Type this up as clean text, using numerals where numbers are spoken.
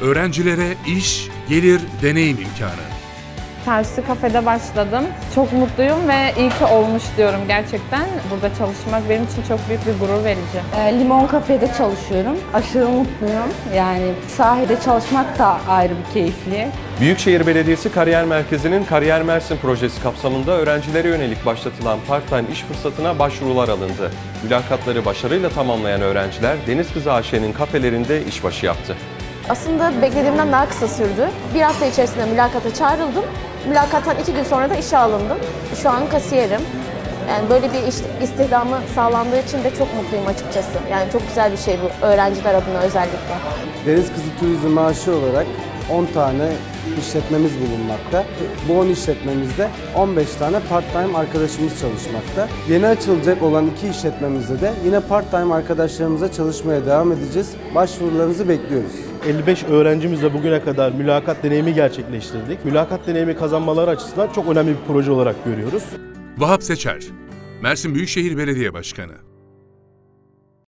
Öğrencilere iş, gelir, deneyim imkanı. Tersli kafede başladım. Çok mutluyum ve iyi ki olmuş diyorum gerçekten. Burada çalışmak benim için çok büyük bir gurur verici. Limon kafede çalışıyorum. Aşırı mutluyum. Yani sahilde çalışmak da ayrı bir keyifli. Büyükşehir Belediyesi Kariyer Merkezi'nin Kariyer Mersin projesi kapsamında öğrencilere yönelik başlatılan part-time iş fırsatına başvurular alındı. Mülakatları başarıyla tamamlayan öğrenciler Denizkızı A.Ş.'nin kafelerinde işbaşı yaptı. Aslında beklediğimden daha kısa sürdü. Bir hafta içerisinde mülakata çağrıldım. Mülakattan 2 gün sonra da işe alındım. Şu an kasiyerim. Yani böyle bir iş istihdamı sağlandığı için de çok mutluyum açıkçası. Yani çok güzel bir şey bu öğrenciler adına özellikle. Denizkızı Turizm A.Ş. olarak 10 tane işletmemiz bulunmakta. Bu 10 işletmemizde 15 tane part-time arkadaşımız çalışmakta. Yeni açılacak olan 2 işletmemizde de yine part-time arkadaşlarımıza çalışmaya devam edeceğiz. Başvurularınızı bekliyoruz. 55 öğrencimizle bugüne kadar mülakat deneyimi gerçekleştirdik. Mülakat deneyimi kazanmaları açısından çok önemli bir proje olarak görüyoruz. Vahap Seçer, Mersin Büyükşehir Belediye Başkanı.